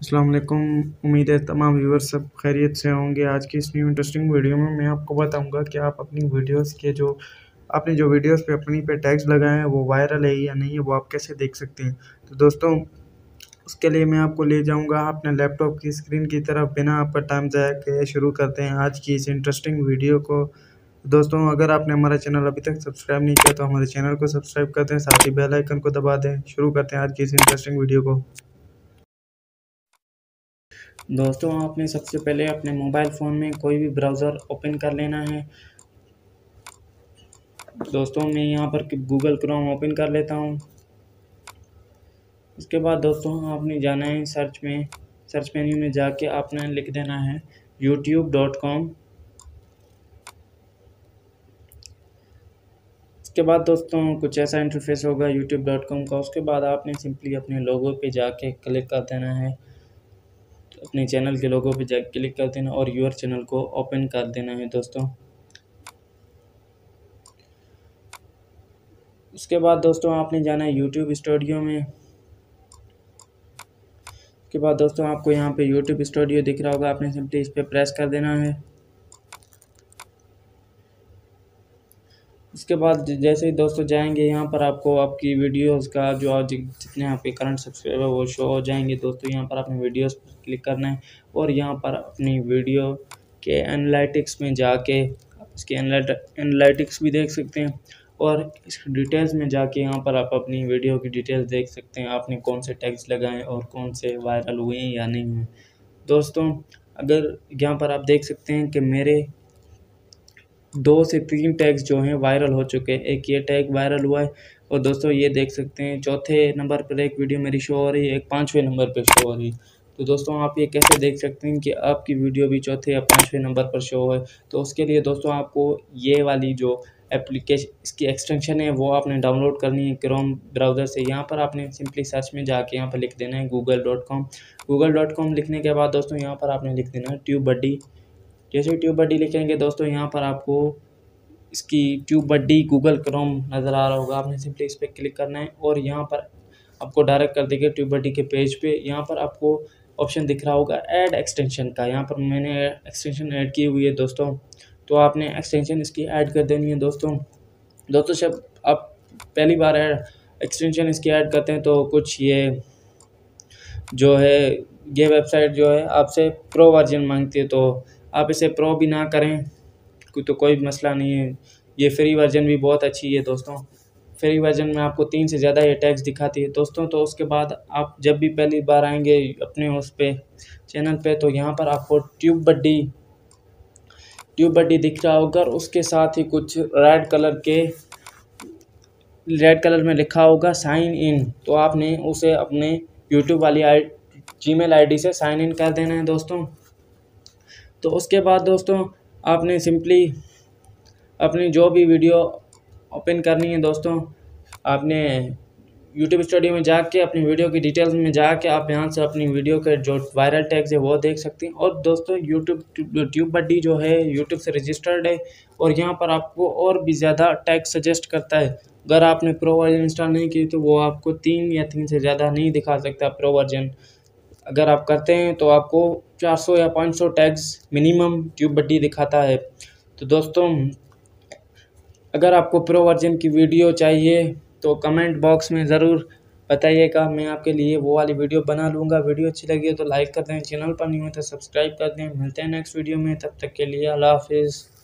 अस्सलाम वालेकुम। उम्मीद है तमाम व्यूअर्स सब खैरियत से होंगे। आज की इस न्यू इंटरेस्टिंग वीडियो में मैं आपको बताऊंगा कि आप अपनी वीडियोस के जो आपने जो वीडियोस पे अपनी पे टैग्स लगाए हैं वो वायरल है या नहीं है, वो आप कैसे देख सकते हैं। तो दोस्तों उसके लिए मैं आपको ले जाऊंगा अपने लैपटॉप की स्क्रीन की तरफ। बिना आपका टाइम ज़ाया किए शुरू करते हैं आज की इस इंटरेस्टिंग वीडियो को। दोस्तों अगर आपने हमारा चैनल अभी तक सब्सक्राइब नहीं किया तो हमारे चैनल को सब्सक्राइब कर दें, साथ ही बेल आइकन को दबा दें। शुरू करते हैं आज की इस इंटरेस्टिंग वीडियो को। दोस्तों आपने सबसे पहले अपने मोबाइल फ़ोन में कोई भी ब्राउज़र ओपन कर लेना है। दोस्तों मैं यहाँ पर गूगल क्रोम ओपन कर लेता हूँ। इसके बाद दोस्तों आपने जाना है सर्च में, सर्च मेन्यू में जाके आपने लिख देना है youtube.com। इसके बाद दोस्तों कुछ ऐसा इंटरफेस होगा youtube.com का। उसके बाद आपने सिंपली अपने लोगो पे जाके क्लिक कर देना है, अपने चैनल के लोगो पे जाके क्लिक कर देना और योर चैनल को ओपन कर देना है दोस्तों। उसके बाद दोस्तों आपने जाना है YouTube स्टूडियो में। उसके बाद दोस्तों आपको यहाँ पे YouTube स्टूडियो दिख रहा होगा, आपने सिंपली इस पर प्रेस कर देना है। उसके बाद जैसे ही दोस्तों जाएंगे यहाँ पर आपको आपकी वीडियोस का जो आप जितने आपके करंट सब्सक्राइबर वो शो हो जाएंगे। दोस्तों यहाँ पर आपने वीडियोस पर क्लिक करना है और यहाँ पर अपनी वीडियो के एनालिटिक्स में जाके आप इसके एनालिटिक्स भी देख सकते हैं और इस डिटेल्स में जाके यहाँ पर आप अपनी वीडियो की डिटेल्स देख सकते हैं, आपने कौन से टैग्स लगाए और कौन से वायरल हुए हैं या नहीं हुए। दोस्तों अगर यहाँ पर आप देख सकते हैं कि मेरे 2 से 3 टैग्स जो हैं वायरल हो चुके हैं। एक ये टैग वायरल हुआ है और दोस्तों ये देख सकते हैं 4थे नंबर पर एक वीडियो मेरी शो हो रही है, एक 5वें नंबर पर शो हो रही है। तो दोस्तों आप ये कैसे देख सकते हैं कि आपकी वीडियो भी 4थे या 5वें नंबर पर शो हो है। तो उसके लिए दोस्तों आपको ये वाली जो एप्लीकेशन इसकी एक्सटेंशन है वो आपने डाउनलोड करनी है क्रोम ब्राउज़र से। यहाँ पर आपने सिंपली सर्च में जाके यहाँ पर लिख देना है google.com। google.com लिखने के बाद दोस्तों यहाँ पर आपने लिख देना है TubeBuddy। जैसे TubeBuddy लिखेंगे दोस्तों यहाँ पर आपको इसकी TubeBuddy गूगल क्रोम नज़र आ रहा होगा, आपने सिंपली इस पर क्लिक करना है और यहाँ पर आपको डायरेक्ट कर देगा TubeBuddy के पेज पे। यहाँ पर आपको ऑप्शन दिख रहा होगा ऐड एक्सटेंशन का, यहाँ पर मैंने एक्सटेंशन ऐड की हुई है दोस्तों, तो आपने एक्सटेंशन इसकी ऐड कर देनी है। दोस्तों जब आप पहली बार एक्सटेंशन इसकी ऐड करते हैं तो कुछ ये जो है ये वेबसाइट जो है आपसे प्रो वर्जन मांगती है, तो आप इसे प्रो भी ना करें तो कोई मसला नहीं है। ये फ्री वर्जन भी बहुत अच्छी है दोस्तों, फ्री वर्जन में आपको 3 से ज़्यादा ये टैग्स दिखाती है दोस्तों। तो उसके बाद आप जब भी पहली बार आएंगे अपने उस पर चैनल पे तो यहाँ पर आपको TubeBuddy दिख रहा होगा और उसके साथ ही कुछ रेड कलर में लिखा होगा साइन इन। तो आपने उसे अपने YouTube वाली Gmail ID से साइन इन कर देना है दोस्तों। तो उसके बाद दोस्तों आपने सिंपली अपनी जो भी वीडियो ओपन करनी है दोस्तों, आपने YouTube स्टूडियो में जाके अपनी वीडियो की डिटेल्स में जाके आप यहाँ से अपनी वीडियो के जो वायरल टैग्स है वो देख सकते हैं। और दोस्तों TubeBuddy जो है YouTube से रजिस्टर्ड है और यहाँ पर आपको और भी ज़्यादा टैग सजेस्ट करता है। अगर आपने प्रो वर्जन इंस्टॉल नहीं की तो वो आपको 3 या 3 से ज़्यादा नहीं दिखा सकता प्रो वर्जन। अगर आप करते हैं तो आपको 400 या 500 टैग्स मिनिमम TubeBuddy दिखाता है। तो दोस्तों अगर आपको प्रो वर्जन की वीडियो चाहिए तो कमेंट बॉक्स में ज़रूर बताइएगा, मैं आपके लिए वो वाली वीडियो बना लूँगा। वीडियो अच्छी लगी हो तो लाइक कर दें, चैनल पर नहीं हो तो सब्सक्राइब कर दें। मिलते हैं नेक्स्ट वीडियो में, तब तक के लिए अल्लाह हाफिज़।